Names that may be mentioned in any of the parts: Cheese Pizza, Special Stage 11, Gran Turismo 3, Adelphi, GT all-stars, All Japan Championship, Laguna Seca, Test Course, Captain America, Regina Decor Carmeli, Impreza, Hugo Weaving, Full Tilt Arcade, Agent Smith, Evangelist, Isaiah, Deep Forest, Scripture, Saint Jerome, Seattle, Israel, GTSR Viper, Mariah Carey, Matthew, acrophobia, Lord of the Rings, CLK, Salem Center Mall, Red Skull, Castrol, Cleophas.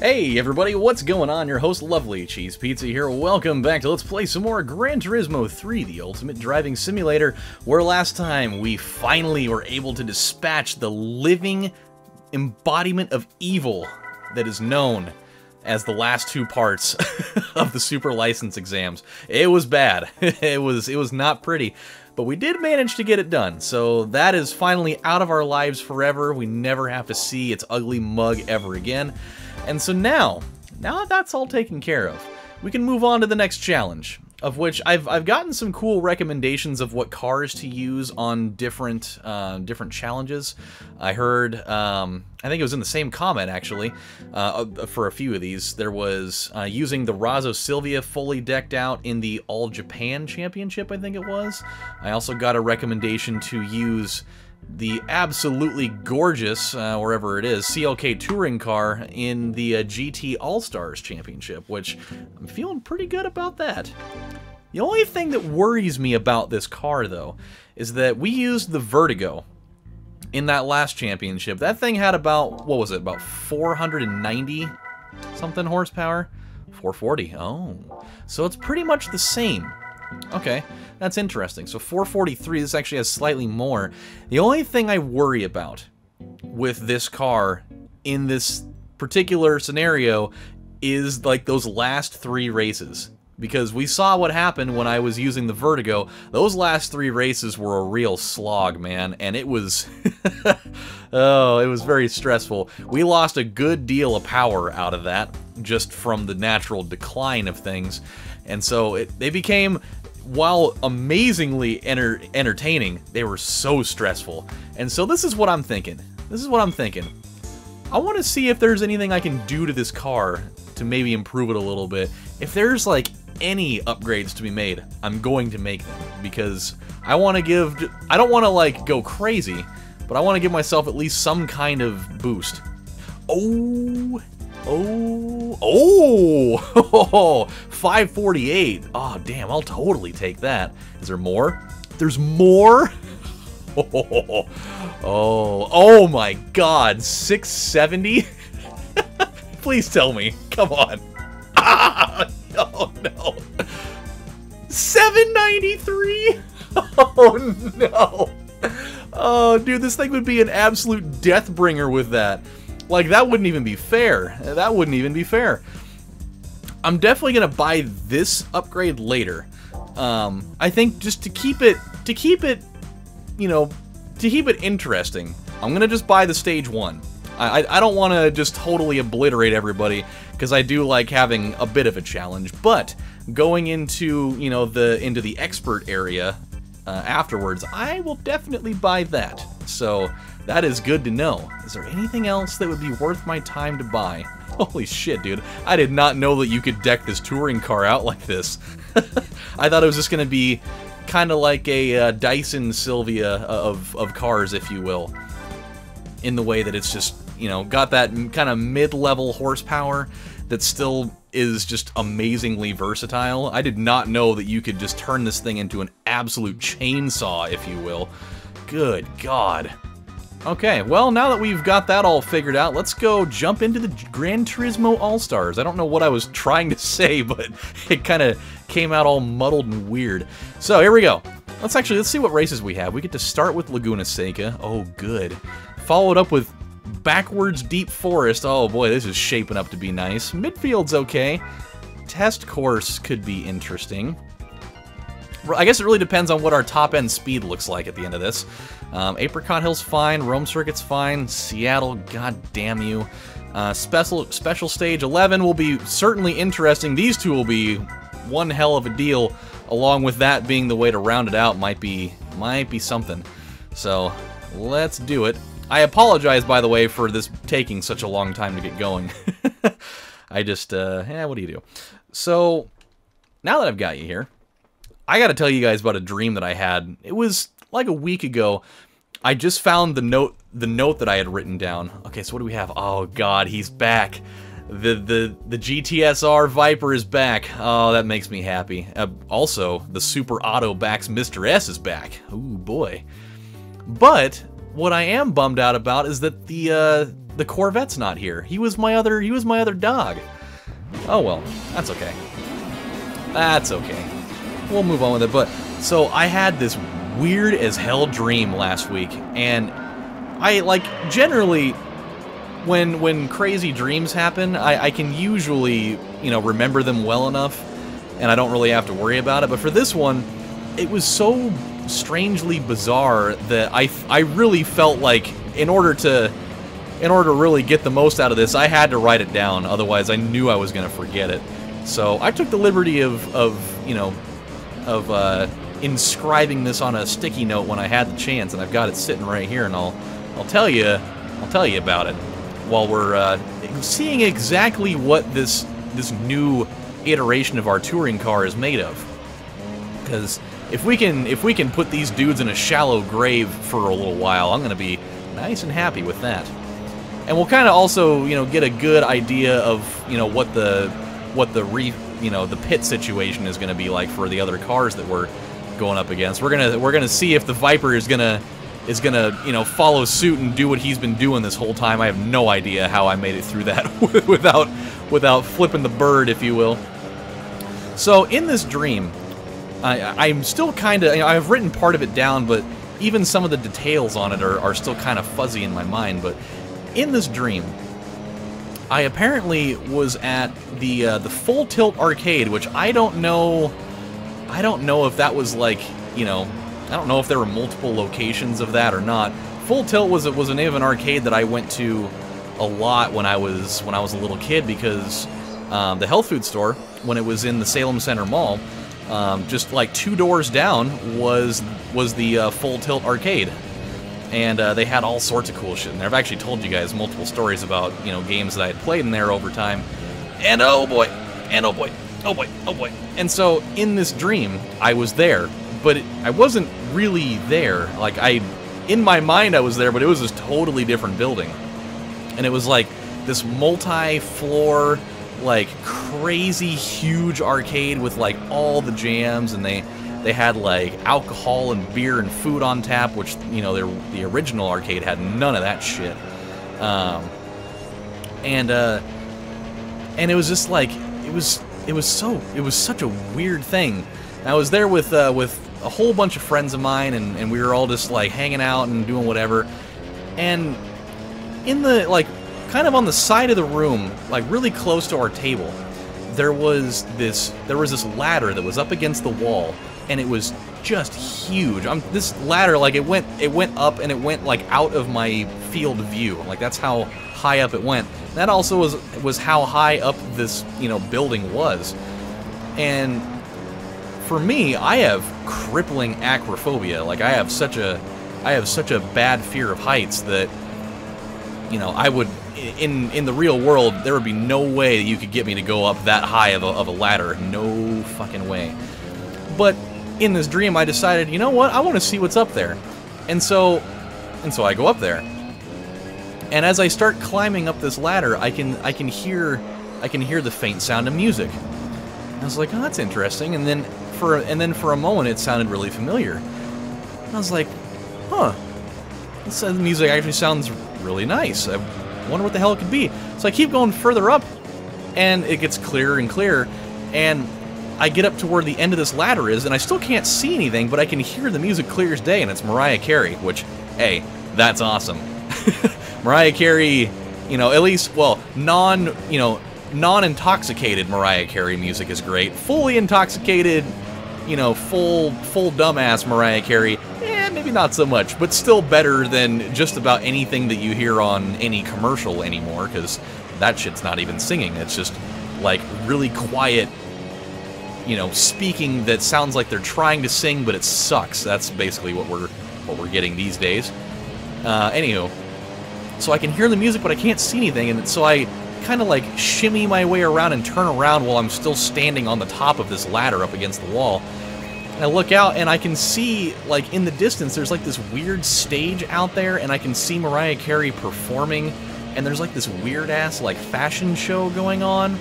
Hey everybody, what's going on? Your host, Lovely Cheese Pizza here. Welcome back to Let's Play some more Gran Turismo 3, the Ultimate Driving Simulator, where last time we finally were able to dispatch the living embodiment of evil that is known as the last two parts of the super license exams. It was bad. It was not pretty. But we did manage to get it done, so that is finally out of our lives forever. We never have to see its ugly mug ever again. And so now that's all taken care of, we can move on to the next challenge, of which I've gotten some cool recommendations of what cars to use on different different challenges. I heard, I think it was in the same comment actually, for a few of these, there was using the Razo Silvia fully decked out in the All Japan Championship, I think it was. I also got a recommendation to use the absolutely gorgeous, wherever it is, CLK touring car in the GT all-stars championship, which I'm feeling pretty good about that. The only thing that worries me about this car, though, is that we used the Vertigo in that last championship. That thing had about, what was it, about 490 something horsepower? 440, oh. So it's pretty much the same. Okay, that's interesting. So 443, this actually has slightly more. The only thing I worry about with this car in this particular scenario is like those last three races. Because we saw what happened when I was using the Vertigo. Those last three races were a real slog, man. And it was... oh, it was very stressful. We lost a good deal of power out of that, just from the natural decline of things. And so they became, while amazingly entertaining, they were so stressful. And so this is what I'm thinking. I want to see if there's anything I can do to this car to maybe improve it a little bit. If there's like any upgrades to be made, I'm going to make them, because I want to give, I don't want to like go crazy, but I want to give myself at least some kind of boost. Oh, 548. Oh, damn, I'll totally take that. Is there more? There's more? Oh my God, 670? Please tell me. Come on. Ah, oh no. 793? Oh no. Oh, dude, this thing would be an absolute death bringer with that. Like, that wouldn't even be fair. That wouldn't even be fair. I'm definitely gonna buy this upgrade later. I think just to keep it interesting, I'm gonna just buy the stage one. I don't want to just totally obliterate everybody, because I do like having a bit of a challenge. But going into, you know, into the expert area afterwards, I will definitely buy that. So. That is good to know. Is there anything else that would be worth my time to buy? Holy shit, dude. I did not know that you could deck this touring car out like this. I thought it was just going to be kind of like a Dyson Silvia of cars, if you will. In the way that it's just, you know, got that kind of mid-level horsepower that still is just amazingly versatile. I did not know that you could just turn this thing into an absolute chainsaw, if you will. Good God. Okay, well, now that we've got that all figured out, let's go jump into the Gran Turismo All-Stars. I don't know what I was trying to say, but it kind of came out all muddled and weird. So, here we go. Let's see what races we have. We get to start with Laguna Seca. Oh, good. Followed up with backwards Deep Forest. Oh, boy, this is shaping up to be nice. Midfield's okay. Test Course could be interesting. I guess it really depends on what our top-end speed looks like at the end of this. Apricot Hill's fine, Rome Circuit's fine, Seattle, god damn you. Special Stage 11 will be certainly interesting. These two will be one hell of a deal, along with that being the way to round it out might be something. So, let's do it. I apologize, by the way, for this taking such a long time to get going. I just, what do you do? So, now that I've got you here, I gotta tell you guys about a dream that I had. It was like a week ago. I just found the note that I had written down. Okay, so what do we have? Oh God, he's back. The GTSR Viper is back. Oh, that makes me happy. Also, the Super Auto backs Mr. S is back. Ooh, boy. But what I am bummed out about is that the Corvette's not here. He was my other dog. Oh well, that's okay. That's okay. We'll move on with it. But so I had this weird as hell dream last week, and I like generally when crazy dreams happen, I can usually, you know, remember them well enough, and I don't really have to worry about it. But for this one, it was so strangely bizarre that I really felt like in order to really get the most out of this, I had to write it down. Otherwise, I knew I was going to forget it. So I took the liberty of inscribing this on a sticky note when I had the chance, and I've got it sitting right here, and I'll tell you about it while we're seeing exactly what this new iteration of our touring car is made of. Because if we can put these dudes in a shallow grave for a little while, I'm gonna be nice and happy with that. And we'll kind of also, you know, get a good idea of, you know, what the pit situation is gonna be like for the other cars that we're going up against. We're gonna see if the Viper is gonna, you know, follow suit and do what he's been doing this whole time. I have no idea how I made it through that without flipping the bird, if you will. So in this dream, I'm still kind of, you know, I've written part of it down, but even some of the details on it are still kind of fuzzy in my mind. But in this dream, I apparently was at the Full Tilt Arcade, which I don't know if that was like, you know, I don't know if there were multiple locations of that or not. Full Tilt was a name of an arcade that I went to a lot when I was a little kid, because the health food store, when it was in the Salem Center Mall, just like two doors down was the Full Tilt Arcade, and they had all sorts of cool shit in there. I've actually told you guys multiple stories about, you know, games that I had played in there over time, and oh boy, and oh boy, oh boy, oh boy. And so in this dream, I was there. But I wasn't really there. Like, in my mind I was there, but it was this totally different building. And it was like this multi-floor, like, crazy huge arcade with, like, all the jams, and they had, like, alcohol and beer and food on tap, which, you know, the original arcade had none of that shit. And it was just like, it was such a weird thing. I was there with a whole bunch of friends of mine, and we were all just, like, hanging out and doing whatever. And in the, like, kind of on the side of the room, like, really close to our table, there was this ladder that was up against the wall, and it was just huge. This ladder, like, it went up, and it went, like, out of my field of view. Like, that's how high up it went. That also was how high up this, you know, building was. And for me, I have crippling acrophobia. Like, I have such a bad fear of heights that, you know, I would, in the real world, there would be no way that you could get me to go up that high of a ladder. No fucking way. But in this dream, I decided, you know what? I want to see what's up there. And so I go up there. And as I start climbing up this ladder, I can hear the faint sound of music. I was like, oh, that's interesting. And then for a moment, it sounded really familiar. And I was like, huh, this music actually sounds really nice. I wonder what the hell it could be. So I keep going further up, and it gets clearer and clearer, and I get up to where the end of this ladder is, and I still can't see anything, but I can hear the music clear as day, and it's Mariah Carey, which, hey, that's awesome. Mariah Carey, you know, at least, well, non-intoxicated Mariah Carey music is great. Fully intoxicated, you know, full dumbass Mariah Carey, maybe not so much, but still better than just about anything that you hear on any commercial anymore, because that shit's not even singing. It's just, like, really quiet, you know, speaking that sounds like they're trying to sing, but it sucks. That's basically what we're getting these days. Anywho, so I can hear the music, but I can't see anything, and so I kind of, like, shimmy my way around and turn around while I'm still standing on the top of this ladder up against the wall. And I look out, and I can see, like, in the distance, there's, like, this weird stage out there, and I can see Mariah Carey performing, and there's like this weird ass like fashion show going on,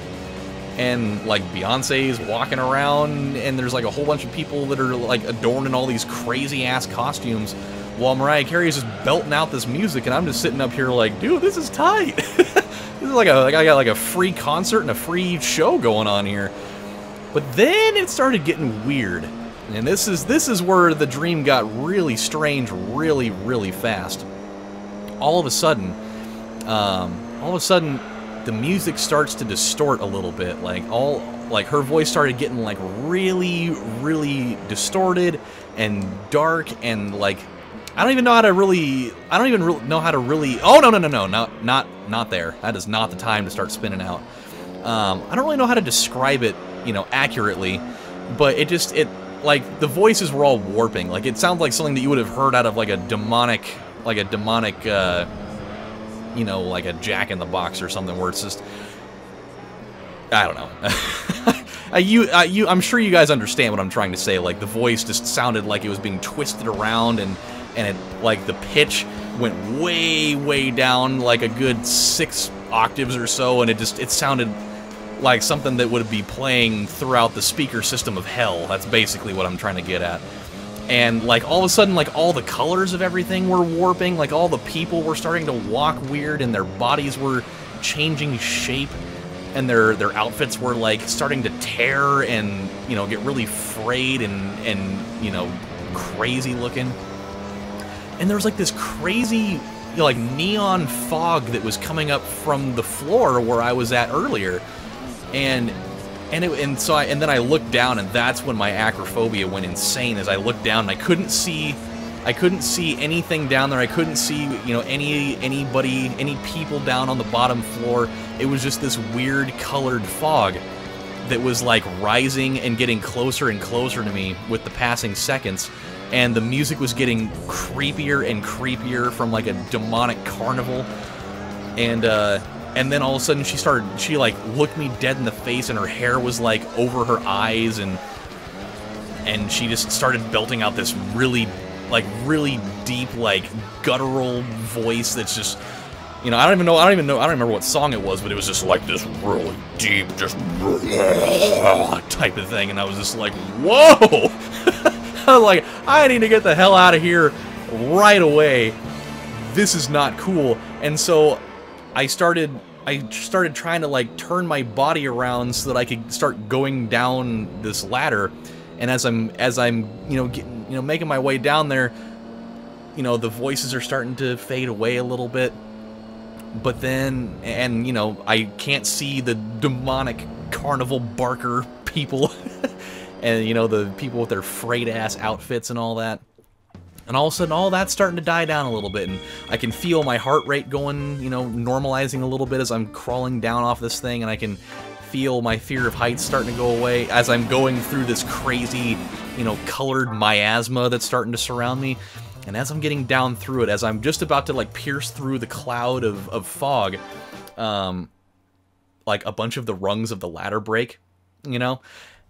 and like Beyonce's walking around, and there's like a whole bunch of people that are like adorned in all these crazy ass costumes, while Mariah Carey is just belting out this music, and I'm just sitting up here like, dude, this is tight. This is like I got like a free concert and a free show going on here. But then it started getting weird, and this is where the dream got really strange, really, really fast. All of a sudden, the music starts to distort a little bit. Like her voice started getting like really, really distorted and dark, and like I don't even know how to really. Oh no, not there. That is not the time to start spinning out. I don't really know how to describe it, you know, accurately, but it like the voices were all warping. Like it sounds like something that you would have heard out of like a demonic, you know, like a Jack-in-the-Box or something, where it's just, I don't know. I'm sure you guys understand what I'm trying to say. Like the voice just sounded like it was being twisted around, and it, like the pitch went way, way down, like a good 6 octaves or so, and it sounded like something that would be playing throughout the speaker system of hell. That's basically what I'm trying to get at. And like all of a sudden, like all the colors of everything were warping, like all the people were starting to walk weird, and their bodies were changing shape, and their outfits were like starting to tear and, you know, get really frayed and you know, crazy looking. And there was like this crazy, you know, like neon fog that was coming up from the floor where I was at earlier, and then I looked down, and that's when my acrophobia went insane. As I looked down, and I couldn't see anything down there. I couldn't see, you know, any people down on the bottom floor. It was just this weird colored fog that was like rising and getting closer and closer to me with the passing seconds, and the music was getting creepier and creepier from like a demonic carnival, and then all of a sudden she like looked me dead in the face, and her hair was like over her eyes, and she just started belting out this really deep, like guttural voice that's just, you know, I don't remember what song it was, but it was just like this really deep, just type of thing, and I was just like, whoa! I was like, I need to get the hell out of here right away. This is not cool. And so I started trying to like turn my body around so that I could start going down this ladder, and as I'm you know, getting, you know, making my way down there, you know, the voices are starting to fade away a little bit, but then, and you know, I can't see the demonic carnival barker people, and you know, the people with their frayed ass outfits and all that. And all of a sudden, all that's starting to die down a little bit, and I can feel my heart rate going, you know, normalizing a little bit as I'm crawling down off this thing, and I can feel my fear of heights starting to go away as I'm going through this crazy, you know, colored miasma that's starting to surround me. And as I'm getting down through it, as I'm just about to, like, pierce through the cloud of fog, like, a bunch of the rungs of the ladder break, you know?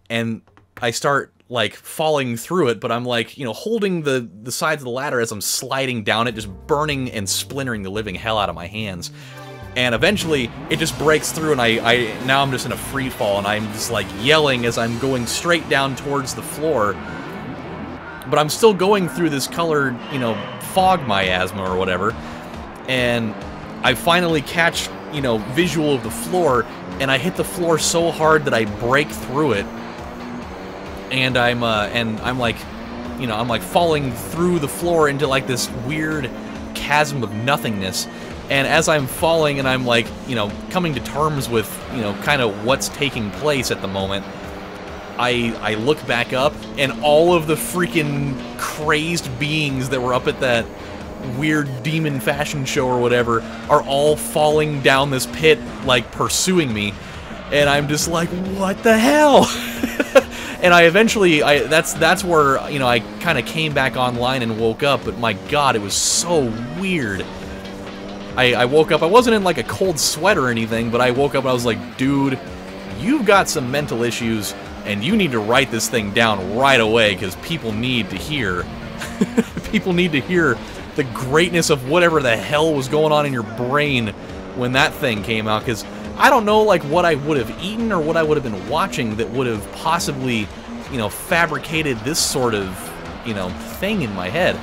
And I start, like, falling through it, but I'm like, you know, holding the sides of the ladder as I'm sliding down it, just burning and splintering the living hell out of my hands. And eventually it just breaks through, and now I'm just in a free fall, and I'm just like yelling as I'm going straight down towards the floor, but I'm still going through this colored, you know, fog miasma or whatever. And I finally catch, you know, visual of the floor, and I hit the floor so hard that I break through it. And I'm like, you know, I'm like falling through the floor into like this weird chasm of nothingness. And as I'm falling, and I'm like, you know, coming to terms with, you know, kind of what's taking place at the moment, I look back up, and all of the freaking crazed beings that were up at that weird demon fashion show or whatever are all falling down this pit, like pursuing me. And I'm just like, what the hell? And I eventually, that's where, you know, I kind of came back online and woke up, but my god, it was so weird. I woke up, I wasn't in like a cold sweat or anything, but I woke up and I was like, dude, you've got some mental issues, and you need to write this thing down right away, because people need to hear, people need to hear the greatness of whatever the hell was going on in your brain when that thing came out, because I don't know, like, what I would have eaten or what I would have been watching that would have possibly, you know, fabricated this sort of, you know, thing in my head.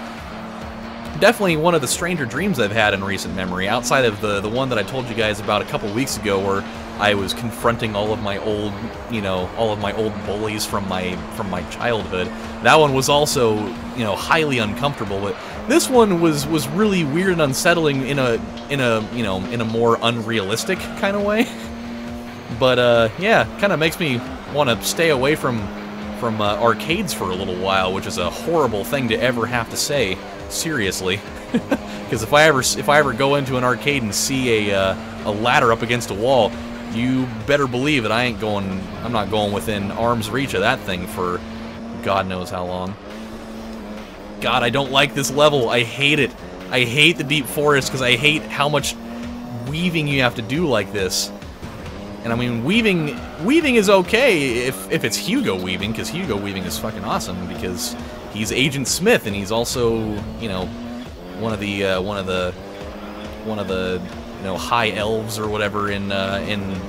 Definitely one of the stranger dreams I've had in recent memory, outside of the one that I told you guys about a couple weeks ago, where I was confronting all of my old, you know, all of my old bullies from my childhood. That one was also, you know, highly uncomfortable, but this one was really weird and unsettling in a you know, in a more unrealistic kind of way. But yeah, kind of makes me want to stay away from arcades for a little while, which is a horrible thing to ever have to say. Seriously, because if I ever go into an arcade and see a ladder up against a wall, you better believe that I'm not going within arm's reach of that thing for God knows how long. God, I don't like this level. I hate it. I hate the Deep Forest because I hate how much weaving you have to do like this. And I mean, weaving is okay if it's Hugo Weaving, because Hugo Weaving is fucking awesome, because he's Agent Smith and he's also, you know, one of the you know, high elves or whatever in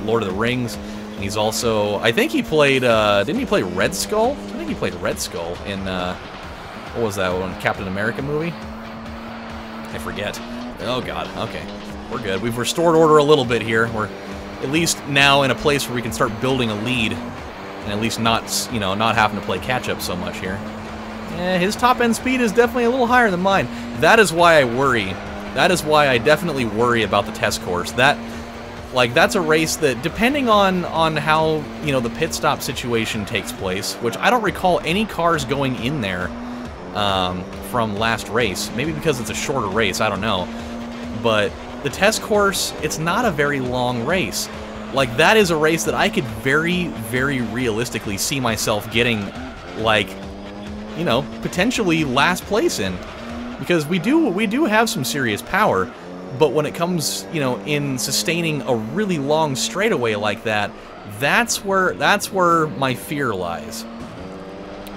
Lord of the Rings. And he's also, I think he played didn't he play Red Skull? I think he played Red Skull in what was that one? Captain America movie? I forget. Oh god. Okay. We're good. We've restored order a little bit here. We're at least now in a place where we can start building a lead, and at least not, you know, not having to play catch-up so much here. Yeah, his top-end speed is definitely a little higher than mine. That is why I worry. That is why I definitely worry about the test course. That, like, that's a race that, depending on how, you know, the pit stop situation takes place, which I don't recall any cars going in there from last race. Maybe because it's a shorter race, I don't know. But the test course, it's not a very long race. Like, that is a race that I could very, very realistically see myself getting, like, you know, potentially last place in. Because we do have some serious power, but when it comes, you know, in sustaining a really long straightaway like that, that's where my fear lies.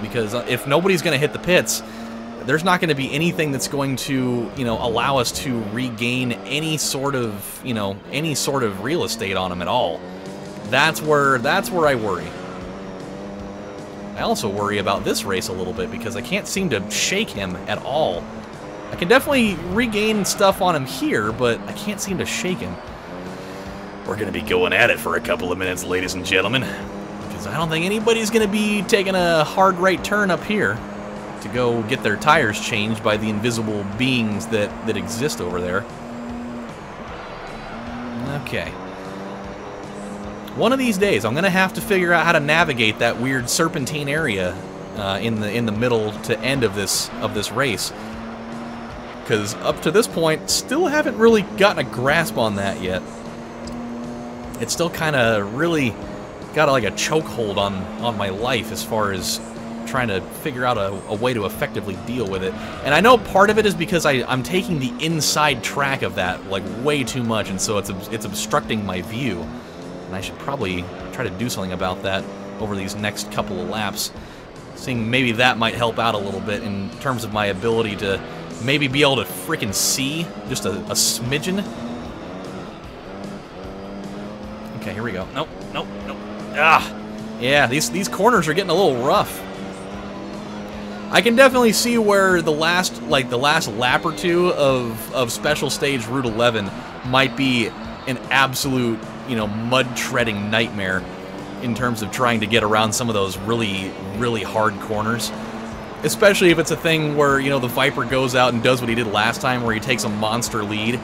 Because if nobody's going to hit the pits, there's not going to be anything that's going to, you know, allow us to regain any sort of, you know, any sort of real estate on them at all. That's where I worry. I also worry about this race a little bit because I can't seem to shake him at all. I can definitely regain stuff on him here, but I can't seem to shake him. We're going to be going at it for a couple of minutes, ladies and gentlemen, because I don't think anybody's going to be taking a hard right turn up here to go get their tires changed by the invisible beings that exist over there. Okay. One of these days, I'm gonna have to figure out how to navigate that weird serpentine area in the middle to end of this race. Because up to this point, still haven't really gotten a grasp on that yet. It's still kind of really got like a chokehold on my life as far as trying to figure out a way to effectively deal with it. And I know part of it is because I'm taking the inside track of that like way too much, and so it's obstructing my view. And I should probably try to do something about that over these next couple of laps. Seeing maybe that might help out a little bit in terms of my ability to maybe be able to frickin' see just a smidgen. Okay, here we go. Nope, nope, nope. Ah! Yeah, these corners are getting a little rough. I can definitely see where the last lap or two of Special Stage Route 11 might be an absolute, you know, mud-treading nightmare in terms of trying to get around some of those really, really hard corners. Especially if it's a thing where, you know, the Viper goes out and does what he did last time, where he takes a monster lead,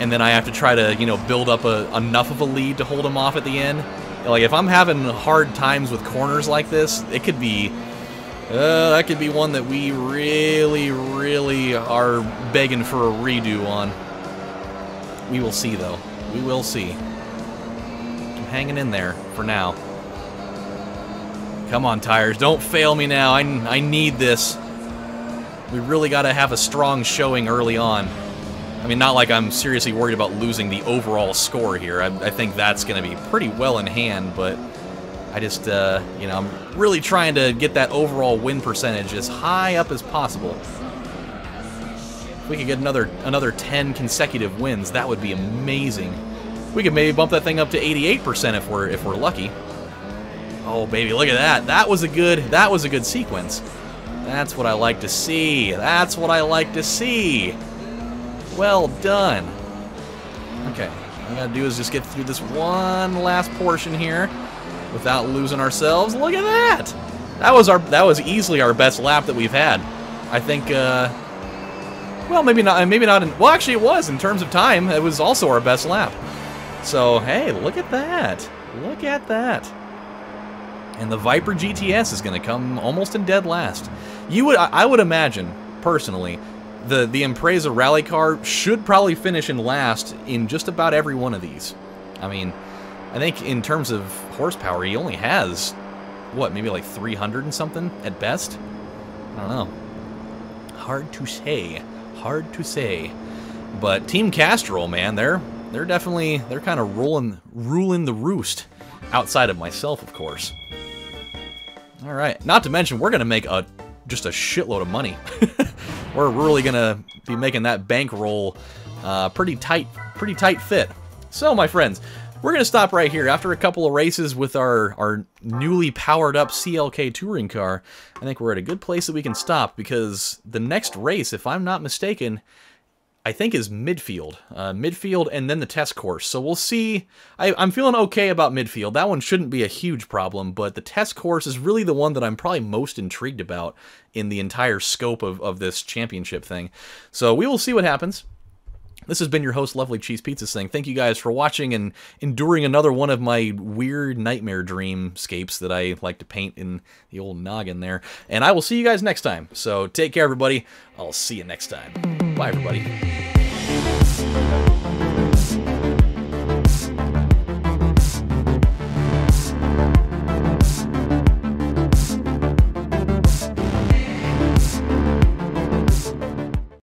and then I have to try to, you know, build up enough of a lead to hold him off at the end. Like, if I'm having hard times with corners like this, it could be... that could be one that we really, really are begging for a redo on. We will see, though. We will see. I'm hanging in there for now. Come on, tires. Don't fail me now. I need this. We really got to have a strong showing early on. I mean, not like I'm seriously worried about losing the overall score here. I think that's going to be pretty well in hand, but... I just, you know, I'm really trying to get that overall win percentage as high up as possible. If we could get another 10 consecutive wins, that would be amazing. We could maybe bump that thing up to 88% if we're lucky. Oh baby, look at that. That was a good sequence. That's what I like to see. That's what I like to see. Well done. Okay, all I gotta do is just get through this one last portion here without losing ourselves. Look at that. That was easily our best lap that we've had. I think. Well, maybe not. Well, actually, it was in terms of time. It was also our best lap. So hey, look at that. Look at that. And the Viper GTS is going to come almost in dead last. I would imagine personally, the Impreza rally car should probably finish in last in just about every one of these. I mean, I think in terms of horsepower, he only has what, maybe like 300 and something at best. I don't know. Hard to say. Hard to say. But Team Castrol, man, they're kind of ruling the roost, outside of myself, of course. All right. Not to mention, we're gonna make just a shitload of money. We're really gonna be making that bankroll pretty tight fit. So, my friends, we're gonna stop right here after a couple of races with our newly powered up CLK touring car. I think we're at a good place that we can stop because the next race, if I'm not mistaken, I think is midfield. Midfield and then the test course. So we'll see. I'm feeling okay about midfield. That one shouldn't be a huge problem, but the test course is really the one that I'm probably most intrigued about in the entire scope of this championship thing. So we will see what happens. This has been your host, Lovely Cheese Pizza Thing. Thank you guys for watching and enduring another one of my weird nightmare dreamscapes that I like to paint in the old noggin there. And I will see you guys next time. So take care, everybody. I'll see you next time. Bye, everybody.